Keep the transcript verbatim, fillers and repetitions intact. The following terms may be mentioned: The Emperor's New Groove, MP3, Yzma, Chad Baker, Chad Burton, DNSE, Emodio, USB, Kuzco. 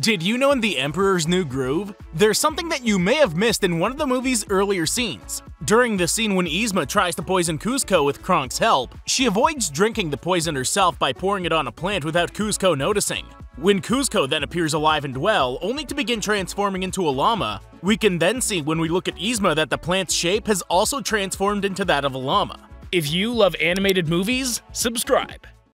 Did you know in The Emperor's New Groove, there's something that you may have missed in one of the movie's earlier scenes. During the scene when Yzma tries to poison Kuzco with Kronk's help, she avoids drinking the poison herself by pouring it on a plant without Kuzco noticing. When Kuzco then appears alive and well, only to begin transforming into a llama, we can then see when we look at Yzma that the plant's shape has also transformed into that of a llama. If you love animated movies, subscribe.